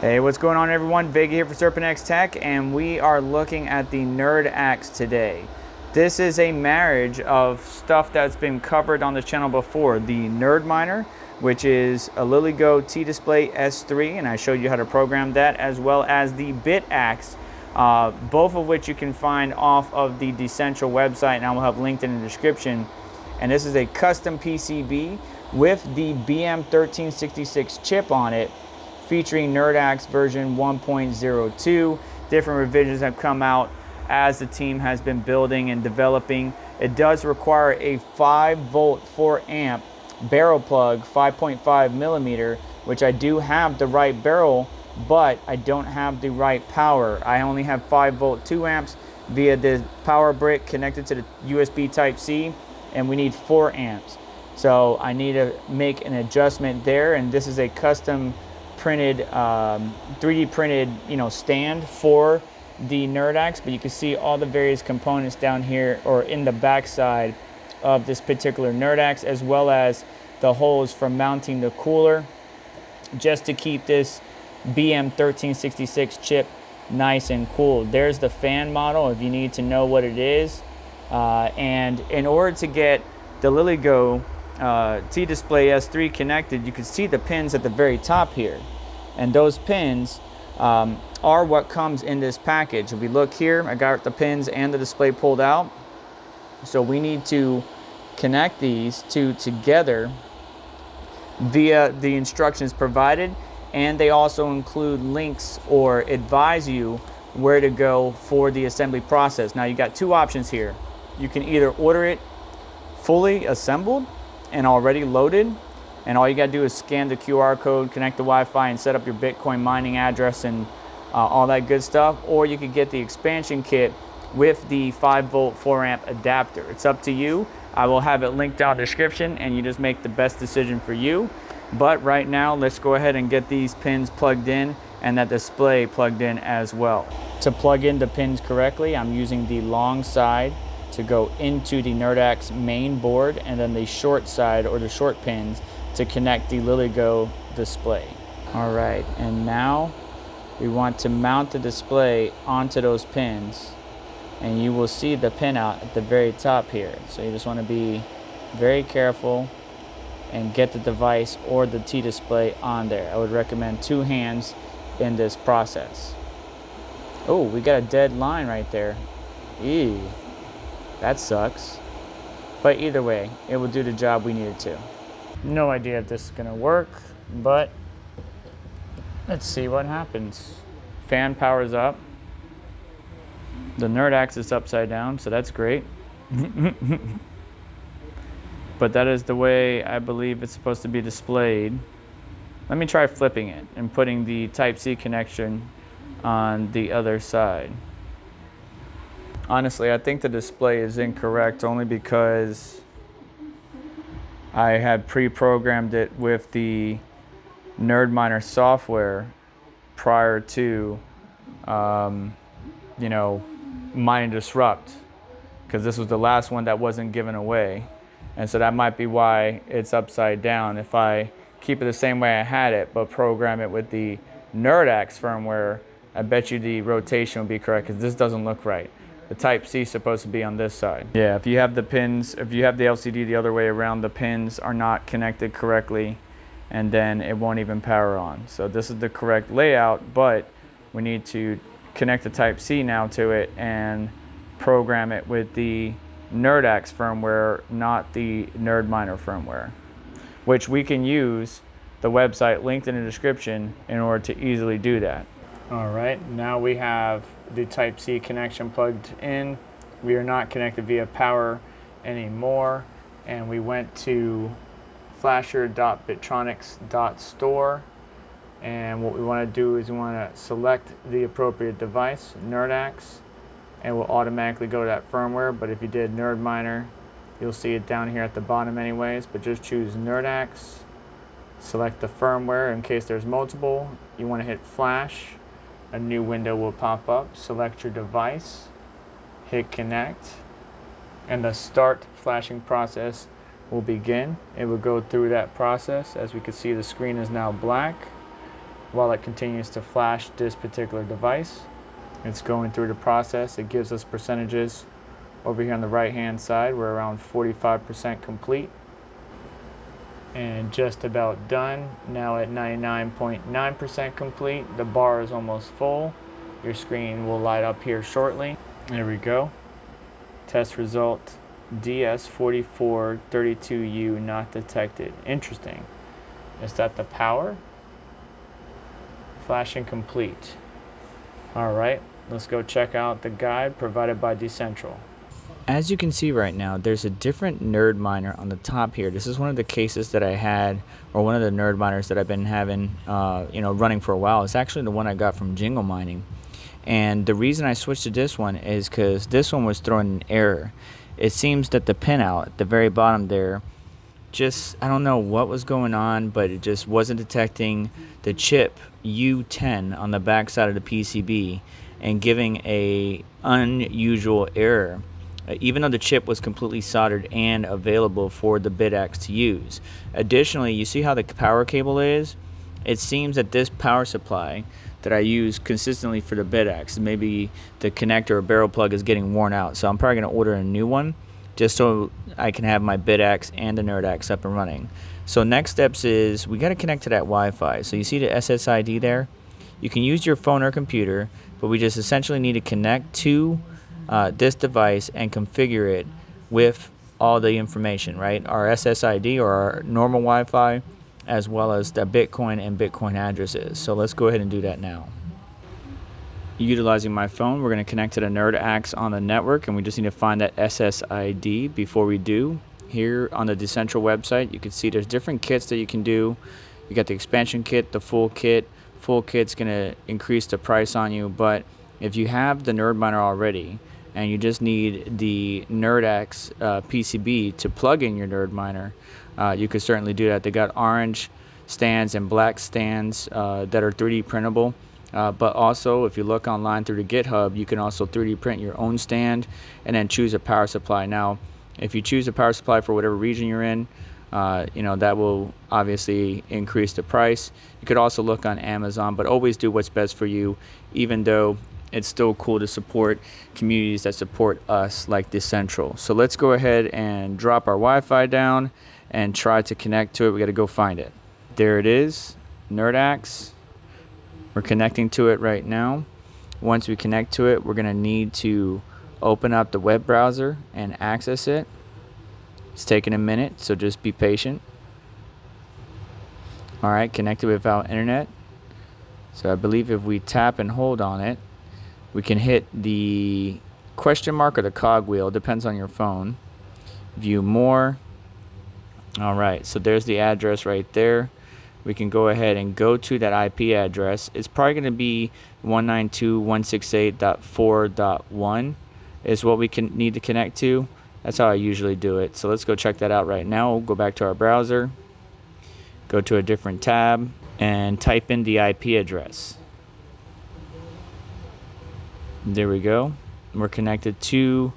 Hey, what's going on everyone? Vega here for Serpentex Tech, and we are looking at the Nerd Axe today. This is a marriage of stuff that's been covered on the channel before. The Nerd Miner, which is a Lilygo T-Display S3, and I showed you how to program that, as well as the Bitaxe, both of which you can find off of the D-Central website, and I will have linked in the description. And this is a custom PCB with the BM1366 chip on it, featuring Nerd Axe version 1.02. Different revisions have come out as the team has been building and developing. It does require a 5V 4A barrel plug, 5.5mm, which I do have the right barrel, but I don't have the right power. I only have 5V 2A via the power brick connected to the USB Type-C, and we need 4A. So I need to make an adjustment there, and this is a custom printed 3D printed stand for the Nerd Axe, but you can see all the various components down here or in the back side of this particular Nerd Axe, as well as the holes for mounting the cooler, just to keep this BM1366 chip nice and cool. There's the fan model if you need to know what it is, and in order to get the Lilygo T-Display S3 connected, you can see the pins at the very top here, and those pins are what comes in this package. If we look here, I got the pins and the display pulled out, so we need to connect these two together via the instructions provided, and they also include links or advise you where to go for the assembly process. Now you got two options here. You can either order it fully assembled and already loaded, and all you gotta do is scan the QR code, connect the Wi-Fi, and set up your Bitcoin mining address and all that good stuff. Or you could get the expansion kit with the 5V 4A adapter. It's up to you. I will have it linked down in the description, and you just make the best decision for you. But right now, let's go ahead and get these pins plugged in and that display plugged in as well. To plug in the pins correctly, I'm using the long side to go into the Nerd Axe main board, and then the short side or the short pins to connect the Lilygo display. All right, and now we want to mount the display onto those pins, and you will see the pinout at the very top here. So you just want to be very careful and get the device or the T-display on there. I would recommend two hands in this process. Oh, we got a dead line right there. Eee. That sucks, but either way, it will do the job we needed to. No idea if this is gonna work, but let's see what happens. Fan powers up. The Nerd Axe is upside down, so that's great. But that is the way I believe it's supposed to be displayed. Let me try flipping it and putting the Type-C connection on the other side. Honestly, I think the display is incorrect only because I had pre-programmed it with the Nerd Miner software prior to, Mine Disrupt, because this was the last one that wasn't given away. And so that might be why it's upside down. If I keep it the same way I had it, but program it with the Nerd Axe firmware, I bet you the rotation would be correct, because this doesn't look right. The Type-C is supposed to be on this side. Yeah, if you have the pins, if you have the LCD the other way around, the pins are not connected correctly, and then it won't even power on. So this is the correct layout, but we need to connect the Type-C now to it and program it with the Nerd Axe firmware, not the Nerd Miner firmware, which we can use the website linked in the description in order to easily do that. All right, now we have the Type-C connection plugged in. We are not connected via power anymore, and we went to flasher.bitronics.store, and what we want to do is we want to select the appropriate device, Nerd Axe, and we'll automatically go to that firmware. But if you did Nerd Miner, you'll see it down here at the bottom anyways, but just choose Nerd Axe. Select the firmware in case there's multiple. You want to hit flash. A new window will pop up. Select your device. Hit connect. And the start flashing process will begin. It will go through that process. As we can see, the screen is now black. while it continues to flash this particular device. It's going through the process. It gives us percentages. Over here on the right hand side, we're around 45% complete and just about done. Now at 99.9% complete, the bar is almost full. Your screen will light up here shortly. There we go. Test result, DS4432U not detected. Interesting. Is that the power? Flashing complete. All right, let's go check out the guide provided by D-Central. As you can see right now, there's a different Nerd Miner on the top here. This is one of the cases that I had, or one of the Nerd Miners that I've been having, running for a while. It's actually the one I got from Jingle Mining. And the reason I switched to this one is because this one was throwing an error. It seems that the pinout at the very bottom there, just, I don't know what was going on, but it just wasn't detecting the chip U10 on the back side of the PCB and giving an unusual error, even though the chip was completely soldered and available for the Bitaxe to use. Additionally, you see how the power cable is? It seems that this power supply that I use consistently for the Bitaxe, maybe the connector or barrel plug is getting worn out, so I'm probably going to order a new one just so I can have my Bitaxe and the NerdAxe up and running. So next steps is we got to connect to that Wi-Fi. So you see the SSID there? You can use your phone or computer, but we just essentially need to connect to this device and configure it with all the information, right? Our SSID or our normal Wi-Fi, as well as the Bitcoin and Bitcoin addresses. So let's go ahead and do that now. Utilizing my phone, we're going to connect to the NerdAxe on the network, and we just need to find that SSID. Before we do, here on the D-Central website, you can see there's different kits that you can do. You got the expansion kit, the full kit. Full kit's going to increase the price on you, but if you have the Nerd Miner already and you just need the NerdAxe PCB to plug in your Nerd Miner, you could certainly do that. They got orange stands and black stands that are 3D printable. But also, if you look online through the GitHub, you can also 3D print your own stand and then choose a power supply. Now, if you choose a power supply for whatever region you're in, that will obviously increase the price. You could also look on Amazon, but always do what's best for you, even though it's still cool to support communities that support us like D-Central. So let's go ahead and drop our Wi-Fi down and try to connect to it. We got to go find it. There it is, NerdAxe. We're connecting to it right now. Once we connect to it, we're going to need to open up the web browser and access it. It's taking a minute, so just be patient. All right, connected without internet. So I believe if we tap and hold on it, we can hit the question mark or the cogwheel, depends on your phone. View more. All right, so there's the address right there. We can go ahead and go to that IP address. It's probably going to be 192.168.4.1 is what we can need to connect to. That's how I usually do it. So let's go check that out right now. We'll go back to our browser, go to a different tab, and type in the IP address. There we go. We're connected to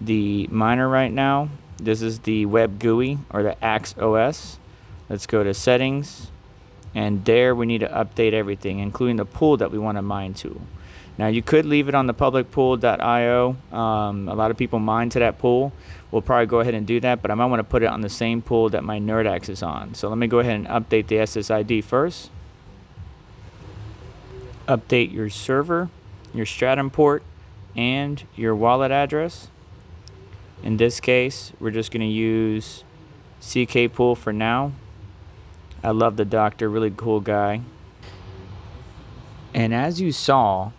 the miner right now. This is the web GUI or the AxeOS. Let's go to settings, and there we need to update everything, including the pool that we want to mine to. Now you could leave it on the publicpool.io. A lot of people mine to that pool. We'll probably go ahead and do that, but I might want to put it on the same pool that my NerdAxe is on. So let me go ahead and update the SSID first. Update your server, your Stratum port, and your wallet address. In this case, we're just going to use CK Pool for now. I love the doctor, really cool guy. And as you saw,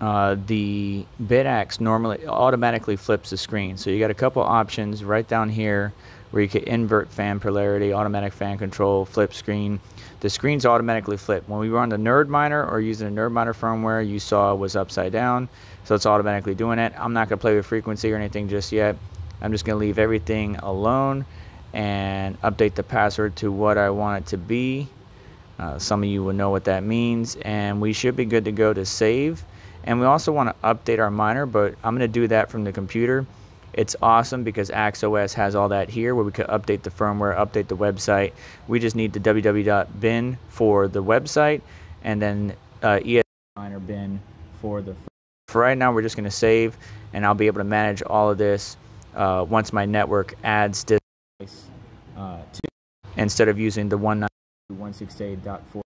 the Bitaxe normally automatically flips the screen. So you got a couple options right down here where you could invert fan polarity, automatic fan control, flip screen. The screen's automatically flipped. When we were on the Nerd Miner or using a Nerd Miner firmware, you saw it was upside down. So it's automatically doing it. I'm not going to play with frequency or anything just yet. I'm just going to leave everything alone and update the password to what I want it to be. Some of you will know what that means, and we should be good to go to save. And we also want to update our miner, but I'm going to do that from the computer. It's awesome because AxeOS has all that here where we could update the firmware, update the website. We just need the www.bin for the website and then ESP miner bin for the. For right now, we're just going to save, and I'll be able to manage all of this once my network adds this to, instead of using the 192.168.41,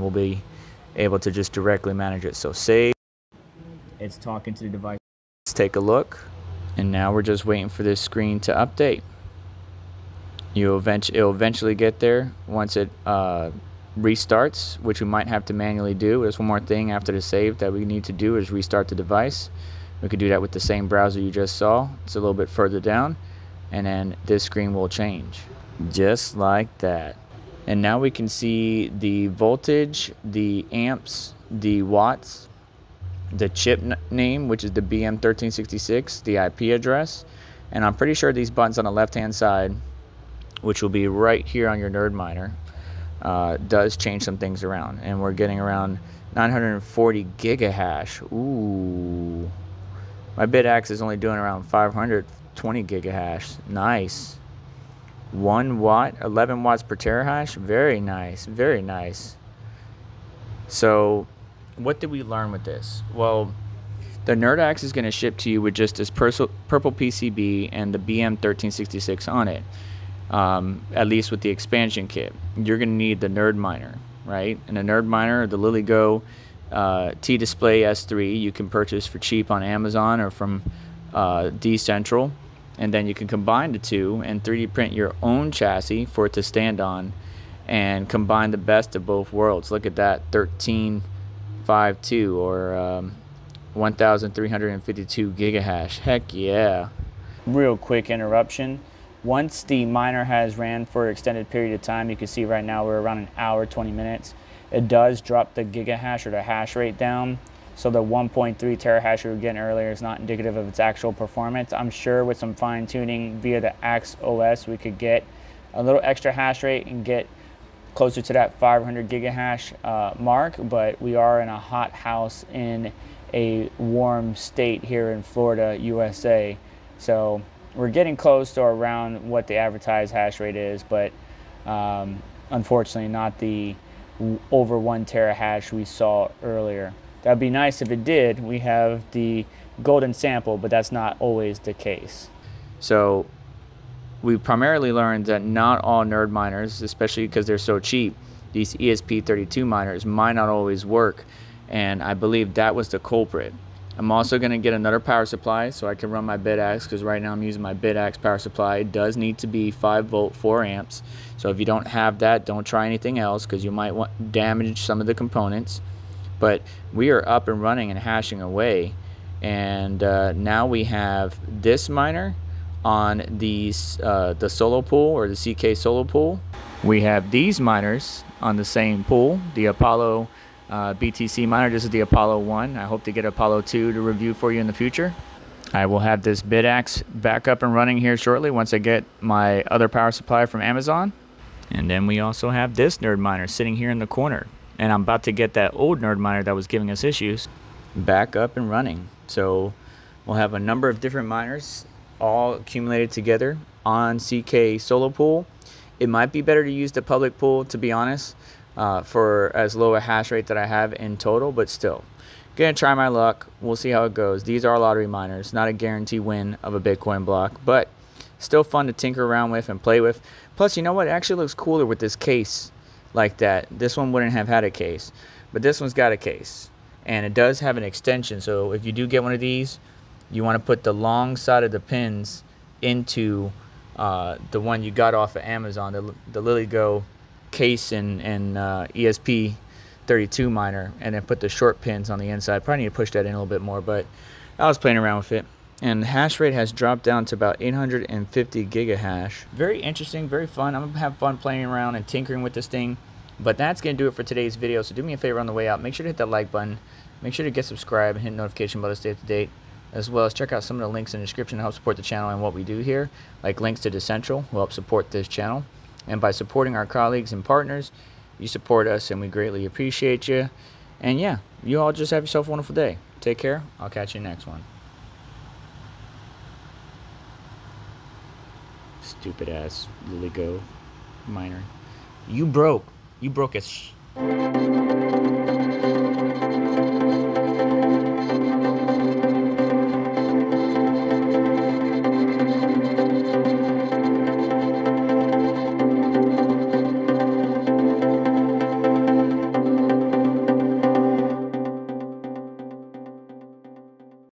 we'll be able to just directly manage it. So save. It's talking to the device. Let's take a look, and now we're just waiting for this screen to update. It'll eventually get there once it restarts, which we might have to manually do. There's one more thing after the save that we need to do is restart the device. We could do that with the same browser you just saw. It's a little bit further down, and then this screen will change. Just like that. And now we can see the voltage, the amps, the watts, the chip name, which is the BM1366, the IP address, and I'm pretty sure these buttons on the left-hand side, which will be right here on your Nerd Miner, does change some things around, and we're getting around 940 gigahash. Ooh, my Bitaxe is only doing around 520 gigahash. Nice. 1 watt, 11 watts per terahash. Very nice, very nice. So, what did we learn with this? Well, the NerdAxe is going to ship to you with just this purple PCB and the BM1366 on it. At least with the expansion kit, you're going to need the Nerd Miner, right? And the Nerd Miner, the Lilygo T-Display S3, you can purchase for cheap on Amazon or from D-Central. And then you can combine the two and 3D print your own chassis for it to stand on and combine the best of both worlds. Look at that, 1352 or 1352 gigahash. Heck yeah. Real quick interruption. Once the miner has ran for an extended period of time, you can see right now we're around an hour, 20 minutes. It does drop the gigahash or the hash rate down. So the 1.3 terahash we were getting earlier is not indicative of its actual performance. I'm sure with some fine tuning via the AxeOS, we could get a little extra hash rate and get closer to that 500 gigahash mark, but we are in a hot house in a warm state here in Florida, USA. So we're getting close to around what the advertised hash rate is, but unfortunately not the over 1 terahash we saw earlier. That'd be nice if it did. We have the golden sample, but that's not always the case. So we primarily learned that not all Nerd Miners, especially because they're so cheap, these ESP32 miners might not always work, and I believe that was the culprit. I'm also going to get another power supply so I can run my Bitaxe, because right now I'm using my Bitaxe power supply. It does need to be 5 volt 4 amps. So if you don't have that, don't try anything else, because you might want damage some of the components. But we are up and running and hashing away. And now we have this miner on these, the solo pool, or the CK solo pool. We have these miners on the same pool, the Apollo BTC miner. This is the Apollo 1. I hope to get Apollo 2 to review for you in the future. I will have this Bitaxe back up and running here shortly once I get my other power supply from Amazon. And then we also have this Nerd Miner sitting here in the corner. And I'm about to get that old Nerd Miner that was giving us issues back up and running. So we'll have a number of different miners all accumulated together on CK Solo Pool. It might be better to use the public pool, to be honest, for as low a hash rate that I have in total, but still. Gonna try my luck. We'll see how it goes. These are lottery miners, not a guarantee win of a Bitcoin block, but still fun to tinker around with and play with. Plus, you know what? It actually looks cooler with this case like that. This one wouldn't have had a case, but this one's got a case, and it does have an extension. So if you do get one of these, you want to put the long side of the pins into the one you got off of Amazon, the Lilygo case and ESP32 miner, and then put the short pins on the inside. Probably need to push that in a little bit more, but I was playing around with it, and the hash rate has dropped down to about 850 gigahash. Very interesting, very fun. I'm gonna have fun playing around and tinkering with this thing, but that's gonna do it for today's video. So do me a favor on the way out, make sure to hit that like button, make sure to get subscribed and hit notification bell to stay up to date, as well as check out some of the links in the description to help support the channel and what we do here, like links to D-Central will help support this channel. And by supporting our colleagues and partners, you support us, and we greatly appreciate you. And yeah, you all just have yourself a wonderful day. Take care. I'll catch you next one. Stupid ass Lilygo miner. You broke. You broke as